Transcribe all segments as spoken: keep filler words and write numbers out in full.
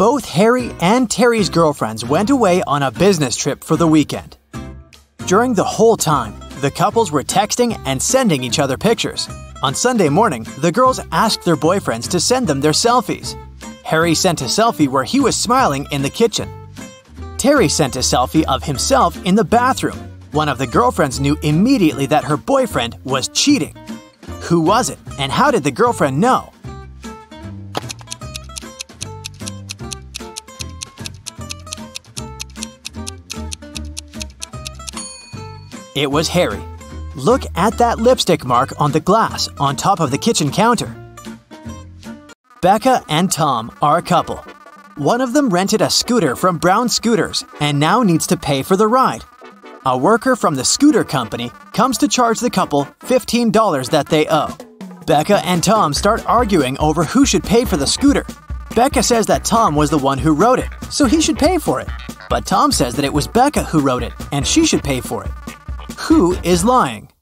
both Harry and Terry's girlfriends went away on a business trip for the weekend. During the whole time, the couples were texting and sending each other pictures. On Sunday morning, the girls asked their boyfriends to send them their selfies. Harry sent a selfie where he was smiling in the kitchen. Terry sent a selfie of himself in the bathroom. One of the girlfriends knew immediately that her boyfriend was cheating. Who was it, and how did the girlfriend know? It was Harry. Look at that lipstick mark on the glass on top of the kitchen counter. Becca and Tom are a couple. One of them rented a scooter from Brown Scooters and now needs to pay for the ride. A worker from the scooter company comes to charge the couple fifteen dollars that they owe. Becca and Tom start arguing over who should pay for the scooter. Becca says that Tom was the one who rode it, so he should pay for it. But Tom says that it was Becca who rode it, and she should pay for it. Who is lying?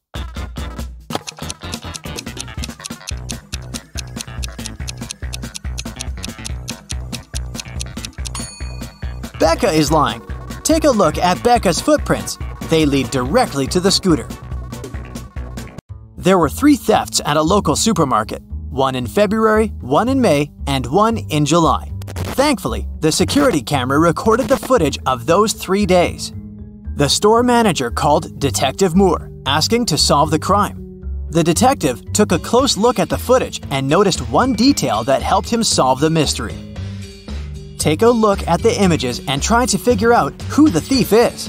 Becca is lying. Take a look at Becca's footprints. They lead directly to the scooter. There were three thefts at a local supermarket. One in February, one in May, and one in July. Thankfully, the security camera recorded the footage of those three days. The store manager called Detective Moore, asking to solve the crime. The detective took a close look at the footage and noticed one detail that helped him solve the mystery. Take a look at the images and try to figure out who the thief is.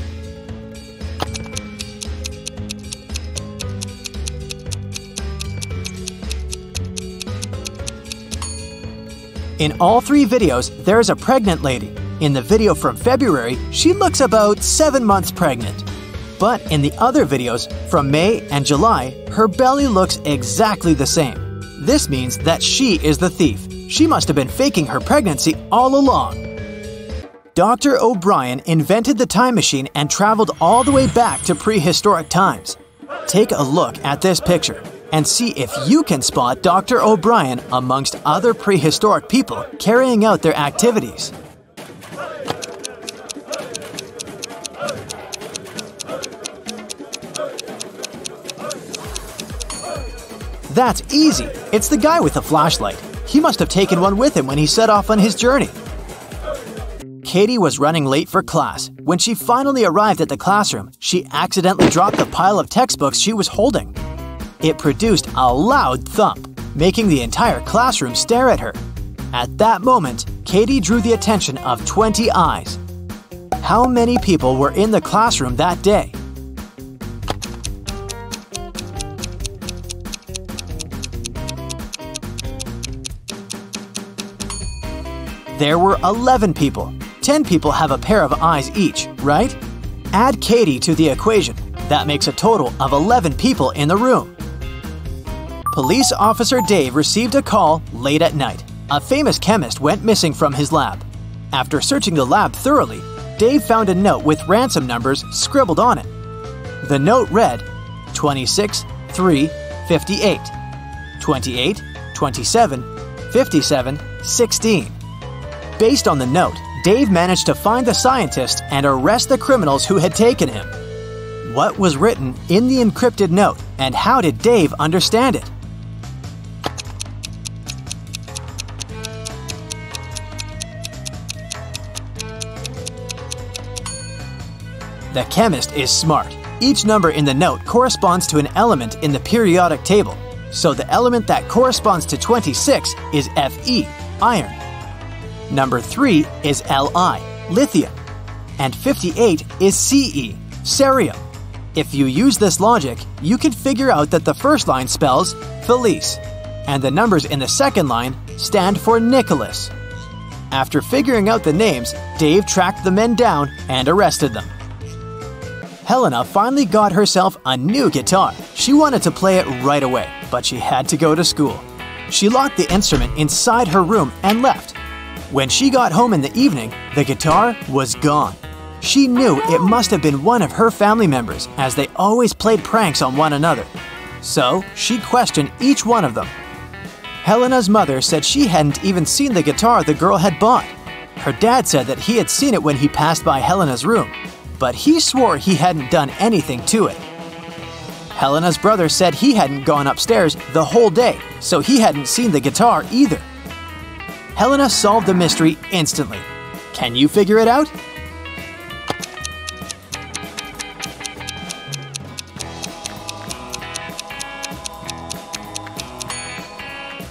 In all three videos, there's a pregnant lady. In the video from February, she looks about seven months pregnant. But in the other videos, from May and July, her belly looks exactly the same. This means that she is the thief. She must have been faking her pregnancy all along. Doctor O'Brien invented the time machine and traveled all the way back to prehistoric times. Take a look at this picture and see if you can spot Doctor O'Brien amongst other prehistoric people carrying out their activities. That's easy. It's the guy with the flashlight. He must have taken one with him when he set off on his journey. Katie was running late for class. When she finally arrived at the classroom, she accidentally dropped the pile of textbooks she was holding. It produced a loud thump, making the entire classroom stare at her. At that moment, Katie drew the attention of twenty eyes. How many people were in the classroom that day? There were eleven people. ten people have a pair of eyes each, right? Add Katie to the equation. That makes a total of eleven people in the room. Police Officer Dave received a call late at night. A famous chemist went missing from his lab. After searching the lab thoroughly, Dave found a note with ransom numbers scribbled on it. The note read twenty-six, three, fifty-eight, twenty-eight, twenty-seven, fifty-seven, sixteen. Based on the note, Dave managed to find the scientist and arrest the criminals who had taken him. What was written in the encrypted note, and how did Dave understand it? The chemist is smart. Each number in the note corresponds to an element in the periodic table. So the element that corresponds to twenty-six is Fe, iron. Number three is Li, lithium, and fifty-eight is Ce, cerium. If you use this logic, you can figure out that the first line spells Felice, and the numbers in the second line stand for Nicholas. After figuring out the names, Dave tracked the men down and arrested them. Helena finally got herself a new guitar. She wanted to play it right away, but she had to go to school. She locked the instrument inside her room and left. When she got home in the evening, the guitar was gone. She knew it must have been one of her family members, as they always played pranks on one another. So she questioned each one of them. Helena's mother said she hadn't even seen the guitar the girl had bought. Her dad said that he had seen it when he passed by Helena's room, but he swore he hadn't done anything to it. Helena's brother said he hadn't gone upstairs the whole day, so he hadn't seen the guitar either. Helena solved the mystery instantly. Can you figure it out?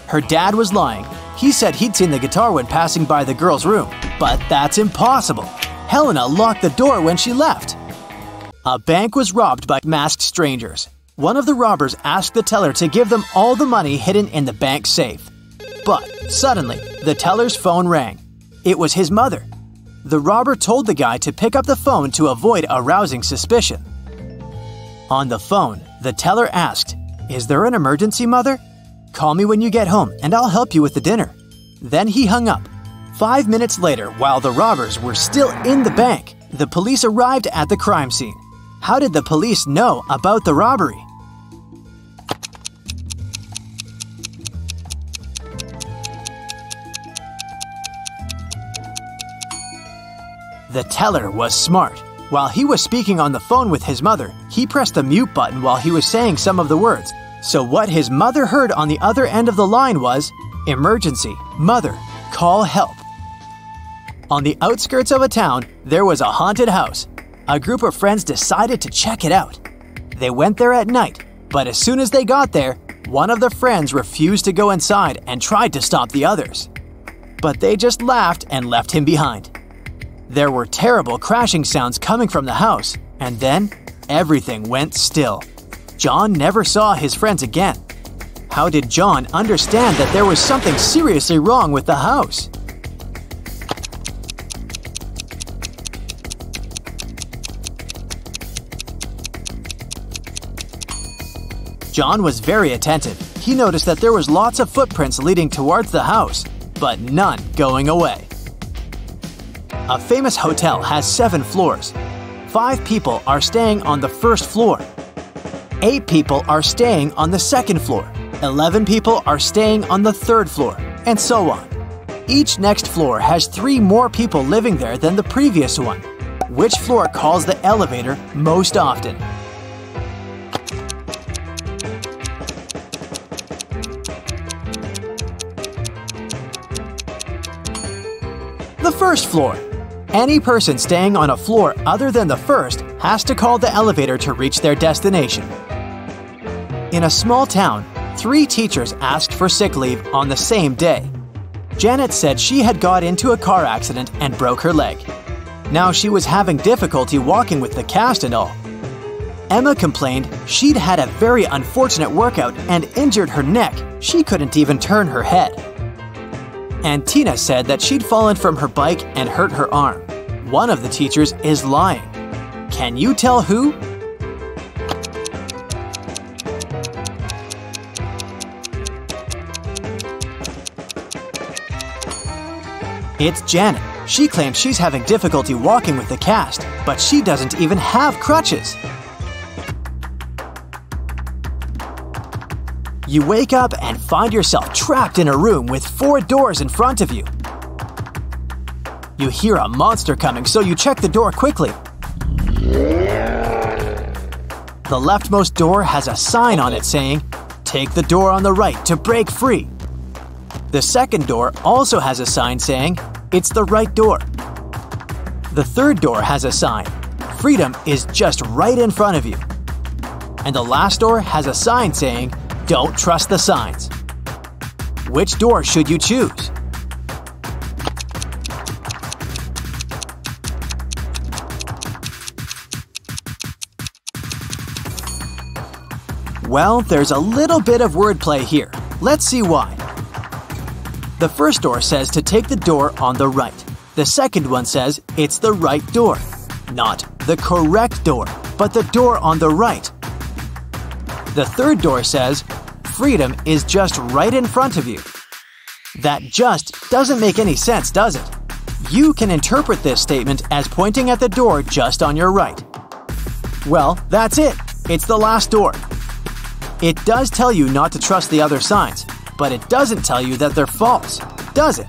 Her dad was lying. He said he'd seen the guitar when passing by the girl's room, but that's impossible. Helena locked the door when she left. A bank was robbed by masked strangers. One of the robbers asked the teller to give them all the money hidden in the bank safe. But suddenly, the teller's phone rang. It was his mother. The robber told the guy to pick up the phone to avoid arousing suspicion. On the phone, the teller asked, "Is there an emergency, mother? Call me when you get home and I'll help you with the dinner." Then he hung up. Five minutes later, while the robbers were still in the bank, the police arrived at the crime scene. How did the police know about the robbery? The teller was smart. While he was speaking on the phone with his mother, he pressed the mute button while he was saying some of the words. So what his mother heard on the other end of the line was, "Emergency, mother, call help." On the outskirts of a town, there was a haunted house. A group of friends decided to check it out. They went there at night, but as soon as they got there, one of the friends refused to go inside and tried to stop the others. But they just laughed and left him behind. There were terrible crashing sounds coming from the house, and then everything went still. John never saw his friends again. How did John understand that there was something seriously wrong with the house? John was very attentive. He noticed that there was lots of footprints leading towards the house, but none going away. A famous hotel has seven floors. Five people are staying on the first floor. Eight people are staying on the second floor, eleven people are staying on the third floor, and so on. Each next floor has three more people living there than the previous one. Which floor calls the elevator most often? The first floor. Any person staying on a floor other than the first has to call the elevator to reach their destination. In a small town, three teachers asked for sick leave on the same day. Janet said she had got into a car accident and broke her leg. Now she was having difficulty walking with the cast and all. Emma complained she'd had a very unfortunate workout and injured her neck. She couldn't even turn her head. And Tina said that she'd fallen from her bike and hurt her arm. One of the teachers is lying. Can you tell who? It's Janet. She claims she's having difficulty walking with the cast, but she doesn't even have crutches. You wake up and find yourself trapped in a room with four doors in front of you. You hear a monster coming, so you check the door quickly. The leftmost door has a sign on it saying, "Take the door on the right to break free." The second door also has a sign saying, "It's the right door." The third door has a sign, "Freedom is just right in front of you." And the last door has a sign saying, "Don't trust the signs." Which door should you choose? Well, there's a little bit of wordplay here. Let's see why. The first door says to take the door on the right. The second one says it's the right door. Not the correct door, but the door on the right. The third door says, "Freedom is just right in front of you." That just doesn't make any sense, does it? You can interpret this statement as pointing at the door just on your right. Well, that's it. It's the last door. It does tell you not to trust the other signs, but it doesn't tell you that they're false, does it?